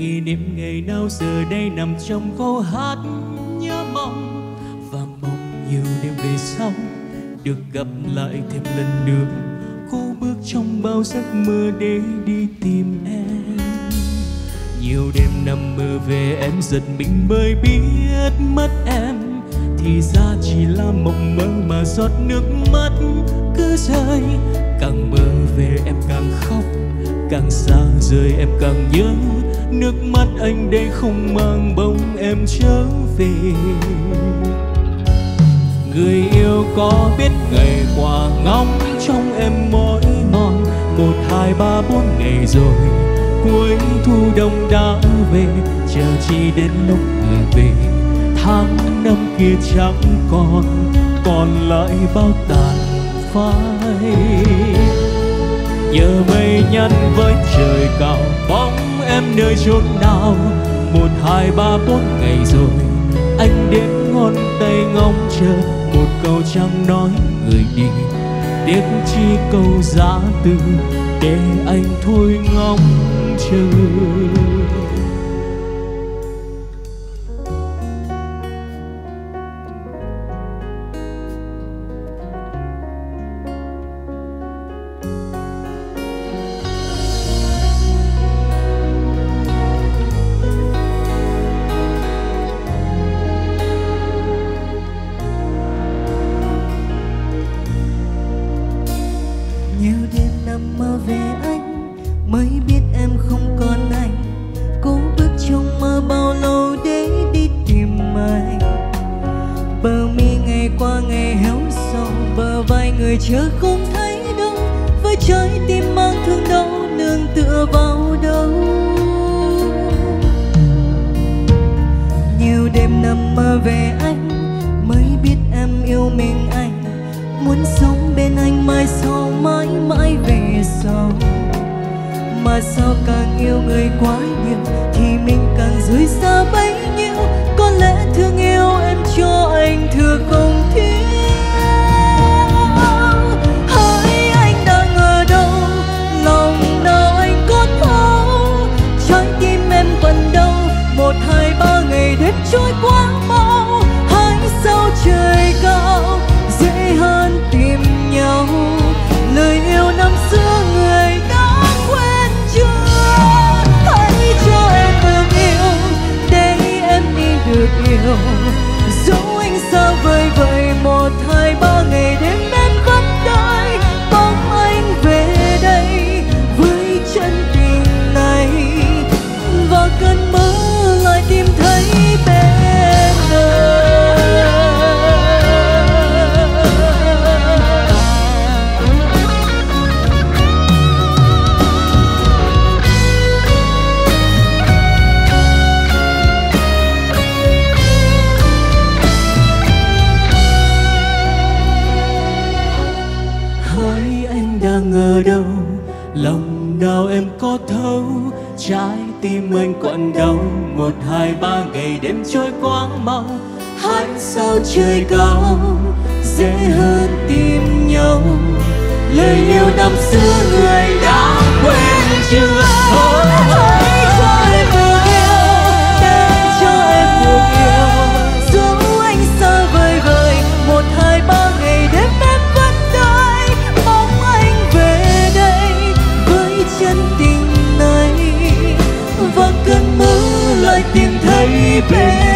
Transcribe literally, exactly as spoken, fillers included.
kỷ niệm ngày nào giờ đây nằm trong câu hát nhớ mong, và mong nhiều đêm về sau được gặp lại thêm lần nữa. Cô bước trong bao giấc mơ để đi tìm em. Nhiều đêm nằm mơ về em, giật mình bởi biết mất em thì ra chỉ là mộng mơ mà giọt nước mắt cứ rơi. Càng mơ về em càng khóc, càng xa rời em càng nhớ. Nước mắt anh đây không mang bóng em trở về. Người yêu có biết ngày qua ngóng trong em mỏi mòn, một hai ba bốn ngày rồi cuối thu đông đã về. Chờ chi đến lúc người về, tháng năm kia chẳng còn, còn lại bao tàn phai. Nhờ mây nhắn với trời cao bóng em nơi chốn nào, một hai ba bốn ngày rồi anh đến ngón tay ngóng chờ. Một câu chẳng nói người đi, tiếc chi câu giã từ để anh thôi ngóng chờ. Baby